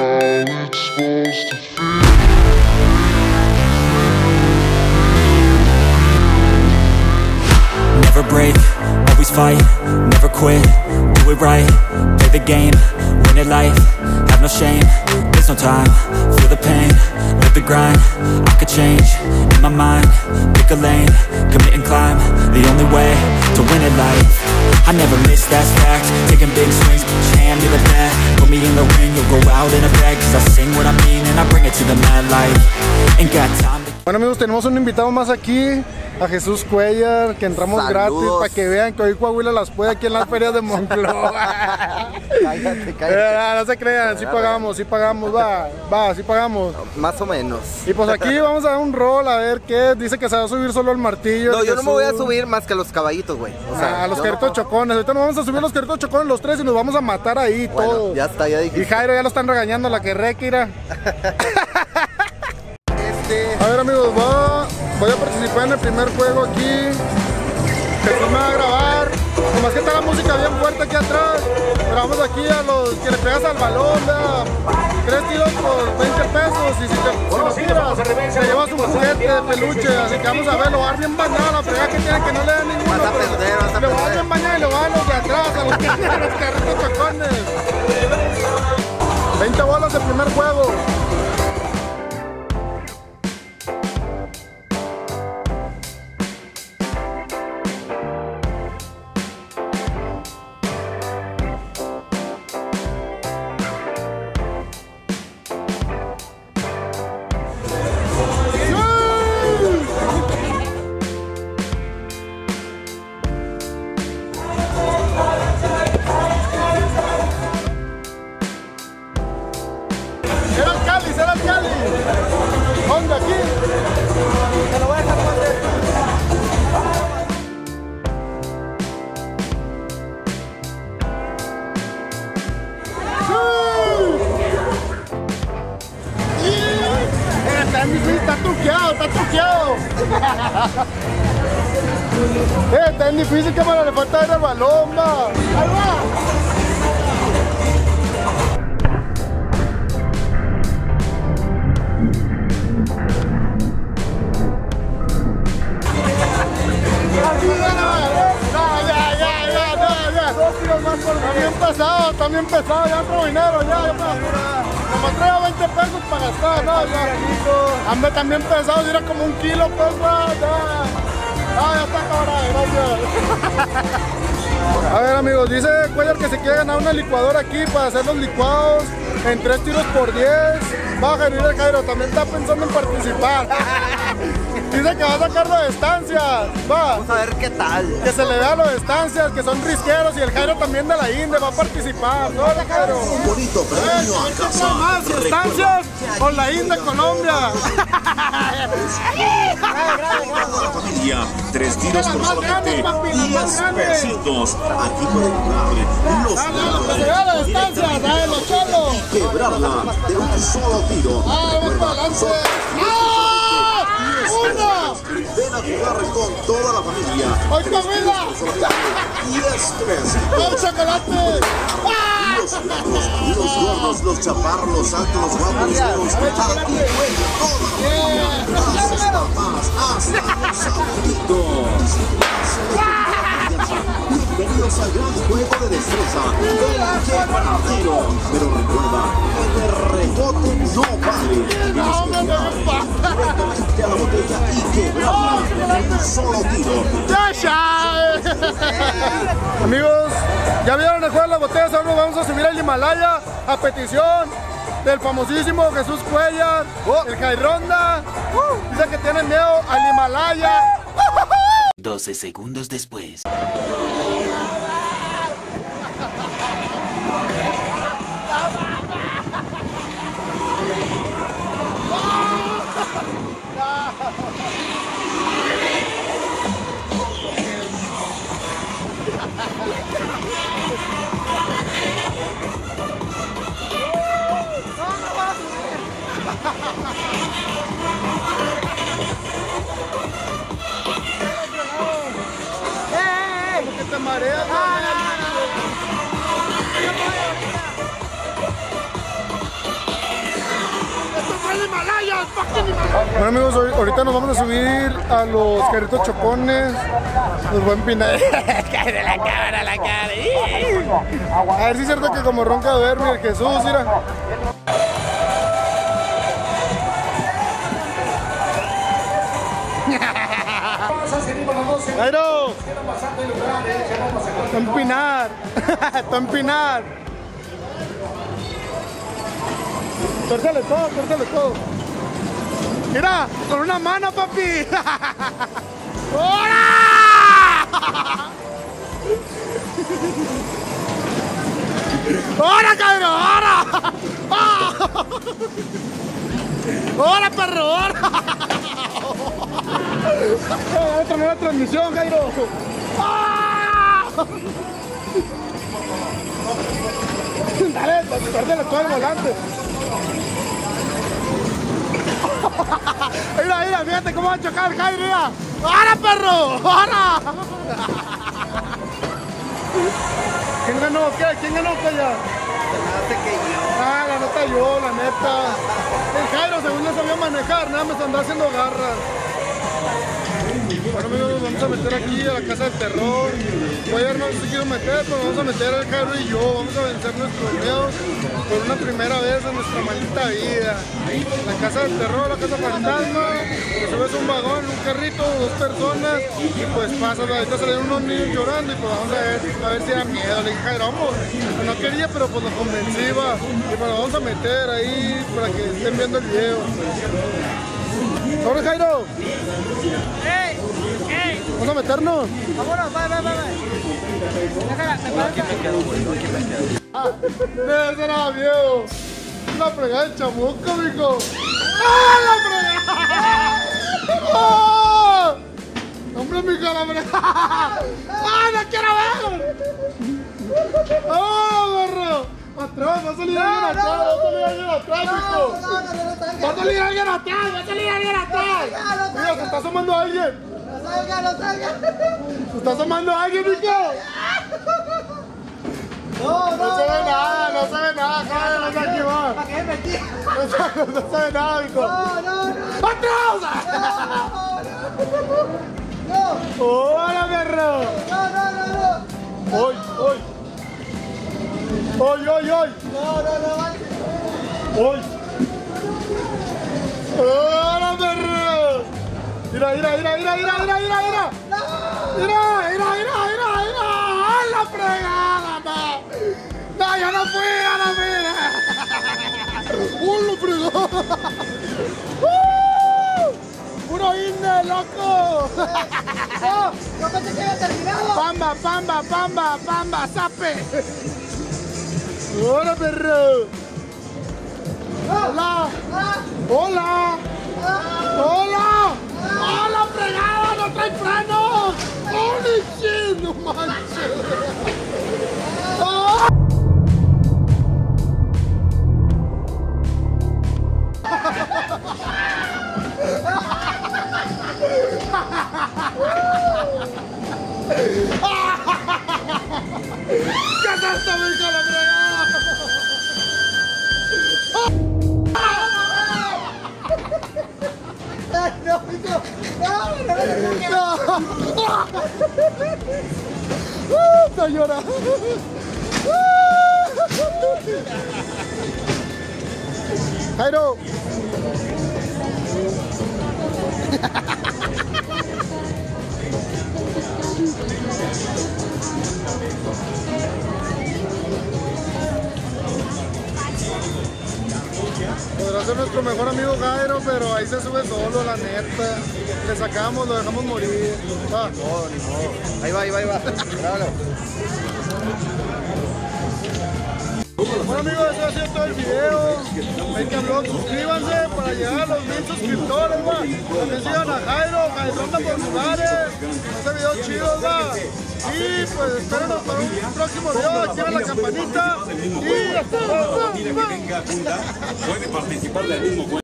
how it's supposed to feel. Never break, always fight, never quit, do it right. Play the game, win it life, have no shame, there's no time. Feel the pain, live the grind, I could change, in my mind. Pick a lane, commit and climb, the only way to win at life. I never miss, that's fact. Taking big swings, each hand to the bat. Put me in the ring, you'll go out in a bag. Cause I sing what I mean and I bring it to the mad light. Ain't got time to... Bueno amigos, tenemos un invitado más aquí, a Jesús Cuéllar, que entramos gratis para que vean que hoy Coahuila las puede aquí en las ferias de Monclova. Cállate, cállate. No se crean, sí pagamos. No, más o menos. Y pues aquí vamos a dar un rol, a ver qué. Dice que se va a subir solo el martillo. No, yo no me voy a subir más que a los caballitos, güey. O sea, a los carritos chocones. Ahorita nos vamos a subir los carritos chocones los tres y nos vamos a matar ahí, bueno, todo. Ya está, ya dijiste. Y Jairo ya lo están regañando, la que requira. A ver amigos, voy a participar en el primer juego aquí. Jesús me va a grabar. Nomás que está la música bien fuerte aquí atrás. Pero vamos aquí a los que le pegas al balón, 3 tiros por 20 pesos. Y si te llevas un juguete de peluche. Así que vamos a ver, lo va a dar bien bañado. La fregada que tiene que no le da ninguno. Lo va a dar bien bañado y lo va a dar los de atrás, a los que tienen los carritos chocones. 20 bolas de primer juego. Está truqueado. Está tan difícil que me le falta ir al balón, va. Ahí va. Está bien pesado, ya otro dinero, ya. Nomás traigo 20 pesos para gastar, no, ya. Ande también pesado, si era como un kilo, pues, ya está cabrón, gracias. A ver amigos, dice Cuéllar que se quiere ganar una licuadora aquí para hacer los licuados en 3 tiros por 10. Va a venir el Jairo, también está pensando en participar. Dice que va a sacar las estancias, va. Vamos a ver qué tal. Que se le vea las estancias, que son risqueros, y el Jairo también de la Inde va a participar. No, el Jairo. Un bonito premio a casa. Más estancias con la Inde Colombia. Familia, 3 tiros por solamente 10 pesitos. Aquí por el cable, los que se vea las estancias, dale los cholos. Y quebrarla de un solo tiro. Ah, vamos para adelante. Ven a jugar con toda la familia. ¡Ay, comida! ¡Ay, chocolate! Los gordos, los chaparros, los altos, los guapos, los feos. Aquí juega toda la familia. Hasta más, hasta los saluditos. Bienvenidos al gran juego de destreza. El tiro. Pero recuerda, el rebote no vale. Tienes que tirar directamente a la botella y quebrarla en un solo tiro. Amigos, ya vieron el juego de las botellas. Ahora nos vamos a subir al Himalaya a petición del famosísimo Jesús Cuéllar, el Jaironda. Dice que tiene miedo al Himalaya. 12 segundos después. Bueno amigos, ahorita nos vamos a subir a los carritos chocones. Los voy a empinar. la cara. A ver si es cierto que como ronca de ver, mira el Jesús, mira. Jairo, está empinar. Tórcale todo. Mira, con una mano, papi. ¡Hora, cabrón! ¡Hora, perro! Otra nueva transmisión, Jairo. Dale, perdele todo el volante. Mira, fíjate cómo va a chocar el Jairo. ¡Ahora, perro! ¡Ahora! ¿Quién ganó? Allá? La neta yo, la neta. El Jairo, según no sabía manejar, nada más andaba haciendo garras. Bueno amigos, nos vamos a meter aquí a la casa del terror. Cuéllar no se quiero meter, pero vamos a meter al Jairo y yo. Vamos a vencer nuestros miedos por una primera vez en nuestra maldita vida. La casa del terror, la casa fantasma. Te subes un vagón, un carrito, dos personas. Y pues pasa, ahorita salieron unos niños llorando. Y pues vamos a ver si da miedo. Le dije, Jairo, vamos. No quería, pero pues lo convencí, va. Y pues lo vamos a meter ahí para que estén viendo el video. ¡Sobre Jairo! ¡Ey! ¡Vamos a meternos! ¡Vámonos! ¡Va! ¡Aquí me quedo, güey! ¡Aquí me quedo! ¡Ah! ¡Eso era miedo! ¡La fregada de chamuco, mijo! ¡Ah! ¡La fregada! ¡Ah! ¡Hombre, mijo! ¡La fregada! ¡Ah! ¡No quiero ver! ¡Ah, borro! Atrás, va a salir alguien atrás, mijo. Va a salir alguien atrás. Mira, se está asomando alguien. No salga. Se está asomando alguien, mijo. No sabe nada. No sabe nada, mijo. ¡Atrás! ¡Hola, perro! No. ¡Oy! ¡No! ¡Oy! ¡Hola, perro! ¡Mira! ¡Mira! ¡A la fregada, ma! ¡No, yo no fui a la mira! ¡Hola, fregada! ¡Puro himno, loco! ¡No pensé que había terminado! ¡Pamba, zape! ¡Hola, perro! ¡Hola! ¡Hola, fregada! ¡No trae freno! ¡Holy shit! ¡No manches! ¡Qué tanto me hizo la fregada! No. Está llorando. Jairo. Podrá ser nuestro mejor amigo Jairo, pero ahí se sube solo, la neta. Le sacamos, lo dejamos morir. Ah. No. Ahí va. Claro. Bueno amigos, eso ha sido todo el video. Hay que hablar, suscríbanse para llegar a los 1000 suscriptores, va. También sigan a Jairo, Jairota por lugares. Este video chido, va. Y pues espérenos para un próximo video, activen la campanita. Y hasta luego. Puede participar del mismo juego.